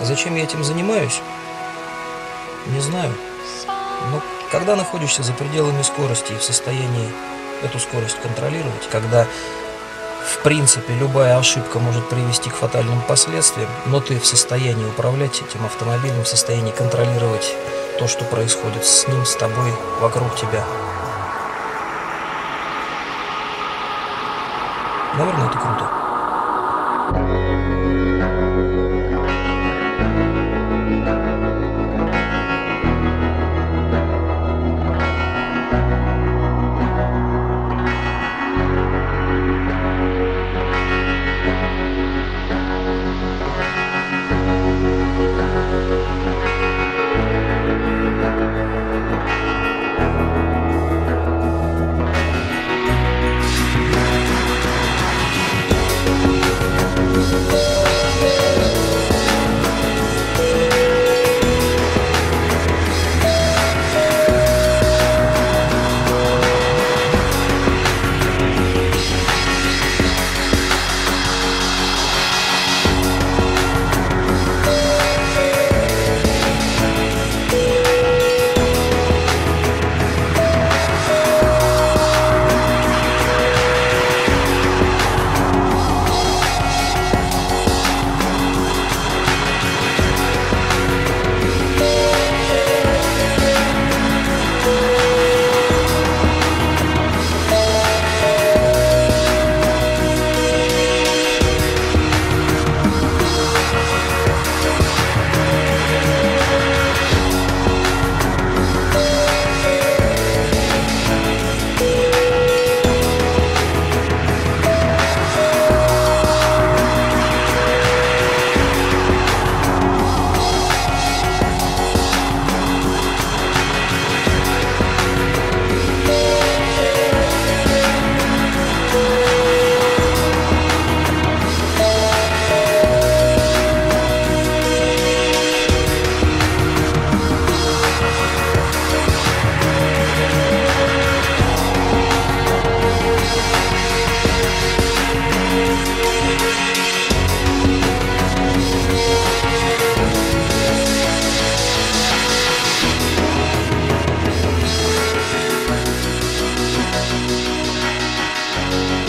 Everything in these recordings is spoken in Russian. А зачем я этим занимаюсь? Не знаю. Но когда находишься за пределами скорости и в состоянии эту скорость контролировать, когда, в принципе, любая ошибка может привести к фатальным последствиям, но ты в состоянии управлять этим автомобилем, в состоянии контролировать то, что происходит с ним, с тобой, вокруг тебя. Наверное, это круто.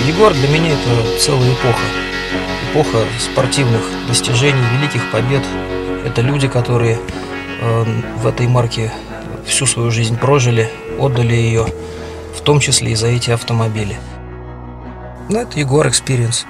Ягуар для меня это целая эпоха. Эпоха спортивных достижений, великих побед. Это люди, которые в этой марке всю свою жизнь прожили, отдали ее, в том числе и за эти автомобили. Но это Ягуар Экспириенс.